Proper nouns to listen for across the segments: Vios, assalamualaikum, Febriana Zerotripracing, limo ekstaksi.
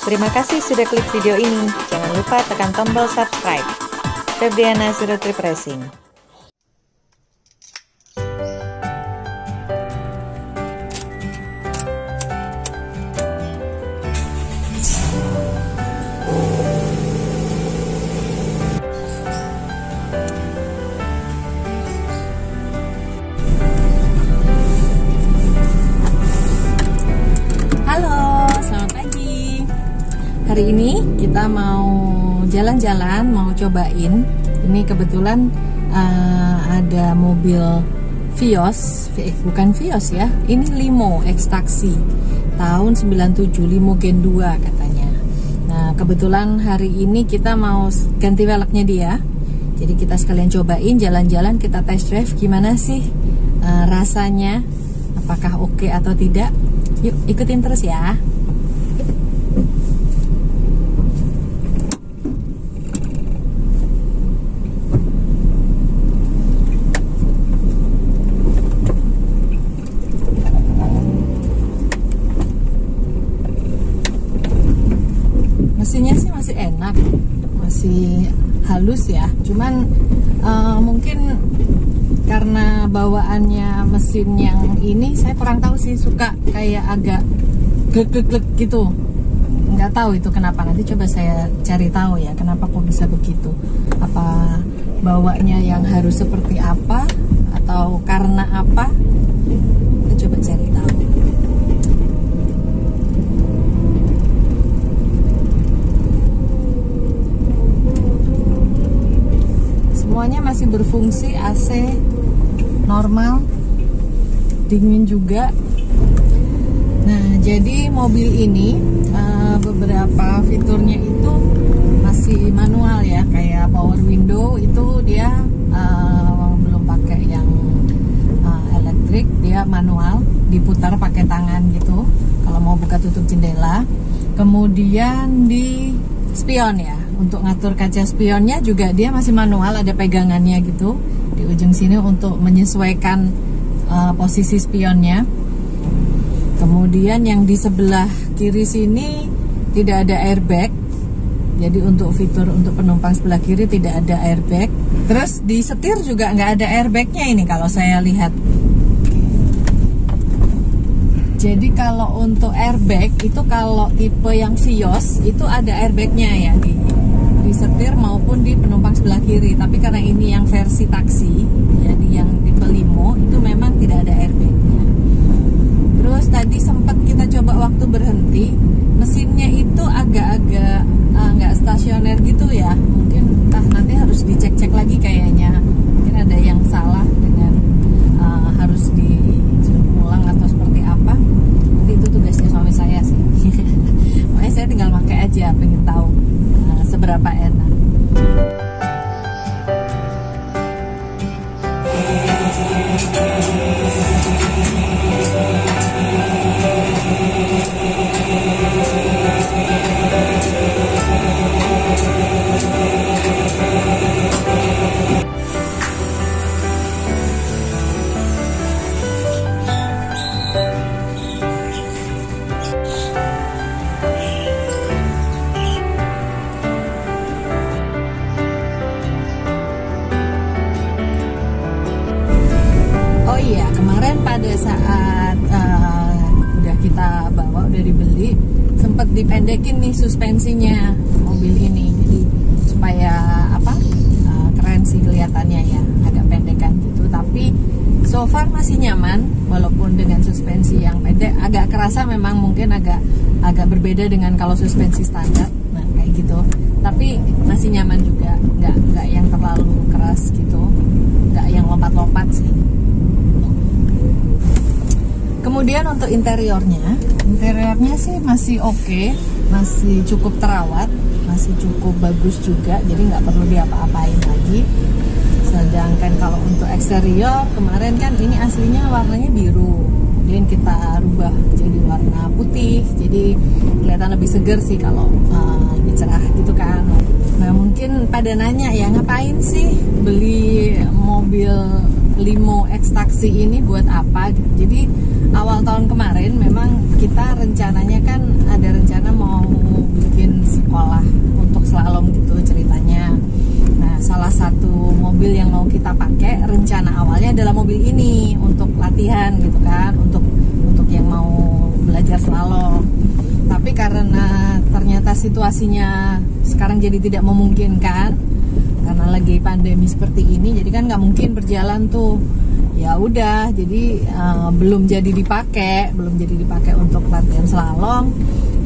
Terima kasih sudah klik video ini. Jangan lupa tekan tombol subscribe. Febriana Zerotripracing. Hari ini kita mau jalan-jalan, mau cobain. Ini kebetulan ada mobil Vios, bukan Vios ya. Ini limo ekstaksi tahun 97, limo gen 2 katanya. Nah, kebetulan hari ini kita mau ganti velgnya dia. Jadi kita sekalian cobain jalan-jalan, kita test drive gimana sih rasanya, apakah oke atau tidak. Yuk ikutin terus ya. Mesinnya sih masih enak, masih halus ya. Cuman mungkin karena bawaannya mesin yang ini, saya kurang tahu sih, suka kayak agak glek-glek gitu. Nggak tahu itu kenapa, nanti coba saya cari tahu ya kenapa kok bisa begitu. Apa bawanya yang harus seperti apa atau karena apa, kita coba cari tahu. Semuanya masih berfungsi, AC normal, dingin juga. Nah, jadi mobil ini beberapa fiturnya itu masih manual ya, kayak power window itu dia belum pakai yang elektrik, dia manual, diputar pakai tangan gitu kalau mau buka tutup jendela. Kemudian di spion ya, untuk ngatur kaca spionnya juga dia masih manual, ada pegangannya gitu di ujung sini untuk menyesuaikan posisi spionnya. Kemudian yang di sebelah kiri sini tidak ada airbag, jadi untuk fitur untuk penumpang sebelah kiri tidak ada airbag. Terus di setir juga nggak ada airbagnya ini kalau saya lihat. Jadi kalau untuk airbag itu kalau tipe yang Vios itu ada airbagnya ya di setir maupun di penumpang sebelah kiri. Tapi karena ini yang versi taksi, jadi yang tipe limo itu memang tidak ada airbagnya. Terus tadi sempat kita coba waktu berhenti, mesinnya itu agak-agak nggak stasioner gitu ya. Mungkin entah nanti harus dicek-cek lagi kayaknya. Mungkin ada yang salah dengan harus disuruh pulang atau seperti apa. Nanti itu tugasnya suami saya sih. Makanya saya tinggal pakai aja, pengen tahu seberapa enak. Pada saat udah kita bawa, udah dibeli, sempet dipendekin nih suspensinya mobil ini, jadi supaya apa keren sih kelihatannya ya, agak pendekan gitu. Tapi so far masih nyaman walaupun dengan suspensi yang pendek. Agak kerasa memang, mungkin agak berbeda dengan kalau suspensi standar, nah kayak gitu. Tapi masih nyaman juga, nggak yang terlalu keras gitu, nggak yang lompat-lompat sih. Kemudian untuk interiornya sih masih oke, masih cukup terawat, masih cukup bagus juga, jadi nggak perlu diapa-apain lagi. Sedangkan kalau untuk eksterior, kemarin kan ini aslinya warnanya biru, kemudian kita rubah jadi warna putih, jadi kelihatan lebih seger sih kalau ini cerah gitu kan. Nah mungkin pada nanya ya, ngapain sih beli mobil limo ekstaksi ini buat apa? Jadi awal tahun kemarin memang kita rencananya kan ada rencana mau bikin sekolah untuk slalom gitu ceritanya. Nah, salah satu mobil yang mau kita pakai rencana awalnya adalah mobil ini untuk latihan gitu kan, untuk yang mau belajar slalom. Tapi karena ternyata situasinya sekarang jadi tidak memungkinkan karena lagi pandemi seperti ini, jadi kan nggak mungkin berjalan tuh. Ya udah, jadi belum jadi dipakai untuk latihan slalom.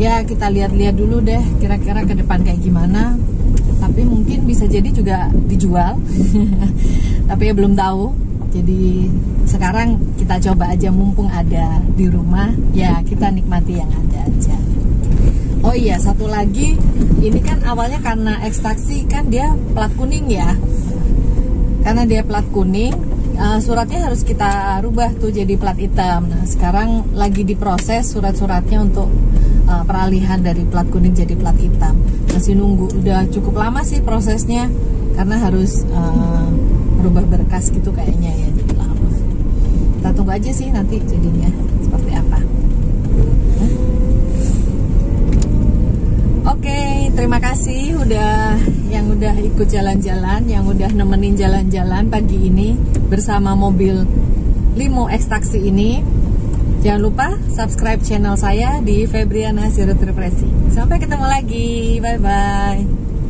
Ya kita lihat-lihat dulu deh, kira-kira ke depan kayak gimana. Tapi mungkin bisa jadi juga dijual. Tapi ya belum tahu. Jadi sekarang kita coba aja, mumpung ada di rumah, ya kita nikmati yang ada aja. Oh iya, satu lagi, ini kan awalnya karena ekstaksi kan dia plat kuning ya. Karena dia plat kuning, suratnya harus kita rubah tuh jadi plat hitam. Nah, sekarang lagi diproses surat-suratnya untuk peralihan dari plat kuning jadi plat hitam. Masih nunggu, udah cukup lama sih prosesnya, karena harus berubah berkas gitu kayaknya ya, jadi lama. Kita tunggu aja sih nanti jadinya seperti apa. Oke, terima kasih yang udah ikut jalan-jalan, yang udah nemenin jalan-jalan pagi ini bersama mobil limo ekstaksi ini. Jangan lupa subscribe channel saya di Febriana Zerotripracing. Sampai ketemu lagi, bye-bye.